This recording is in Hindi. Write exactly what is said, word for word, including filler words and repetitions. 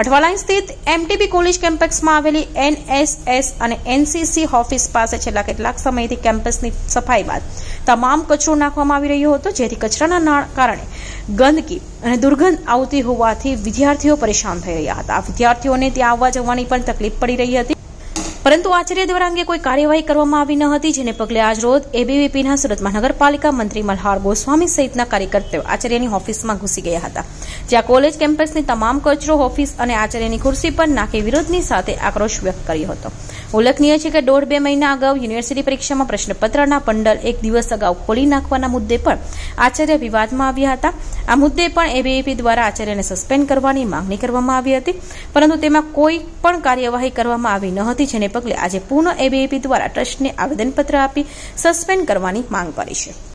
અઠવાલાઈ સ્થિત એમટીબી કોલેજ કેમ્પસમાં આવેલી એનએસએસ અને એનસીસી ઓફિસ પાસે છેલ્લા કેટલાક સમયથી કેમ્પસની સફાઈ બાદ તમામ કચરો નાખવામાં આવી રહ્યો હતો, જેથી કચરાના કારણે ગંદકી અને દુર્ગંધ આવતી હોવાથી વિદ્યાર્થીઓ પરેશાન થઈ રહ્યા હતા। વિદ્યાર્થીઓને ત્યાં આવવા જવાની પણ તકલીફ પડી રહી હતી, परंतु आचार्य द्वारा अंगे कोई कार्यवाही करवामां आवी न हती, जेने पगले आज रोज एबीवीपी ना सूरत महानगरपालिका मंत्री मल्हार गोस्वामी सहितना कार्यकर्ताओ आचार्यनी ऑफिसमां घुसी गया हता, ज्यां कॉलेज केम्पसनी तमाम कचरो ऑफिस अने आचार्यनी खुर्सी पर नाखी विरोधनी साथे आक्रोश व्यक्त कर्यो हतो। उल्लेखनीय छे के दौड़ बे महीना अगाऊ युनिवर्सिटी परीक्षामां प्रश्नपत्रना बंडल एक दिवस अगाऊ खोली नाखवाना मुद्दे पर आचार्य विवादमां आव्या हता। आ मुद्दे पण एबीवीपी द्वारा आचार्यने सस्पेन्ड करवानी मांगणी करवामां आवी हती, परंतु तेमां कोई पण कार्यवाही करवामां आवी न हती, जेने पगले आज पूर्ण एबीवीपी द्वारा ट्रस्ट ने आवेदन पत्र आपी सस्पेन्ड करवानी मांग करी है।